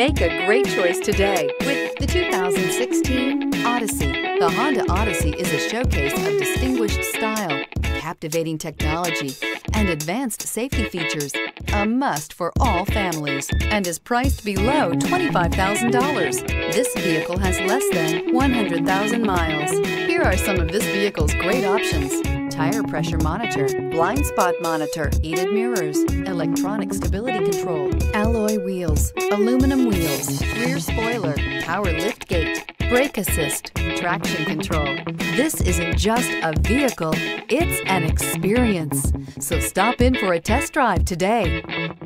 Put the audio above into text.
Make a great choice today with the 2016 Odyssey. The Honda Odyssey is a showcase of distinguished style, captivating technology, and advanced safety features, a must for all families, and is priced below $25,000. This vehicle has less than 100,000 miles. Here are some of this vehicle's great options: tire pressure monitor, blind spot monitor, heated mirrors, electronic stability control, alloy wheels, aluminum wheels, rear spoiler, power lift gate, brake assist, traction control. This isn't just a vehicle, it's an experience. So stop in for a test drive today.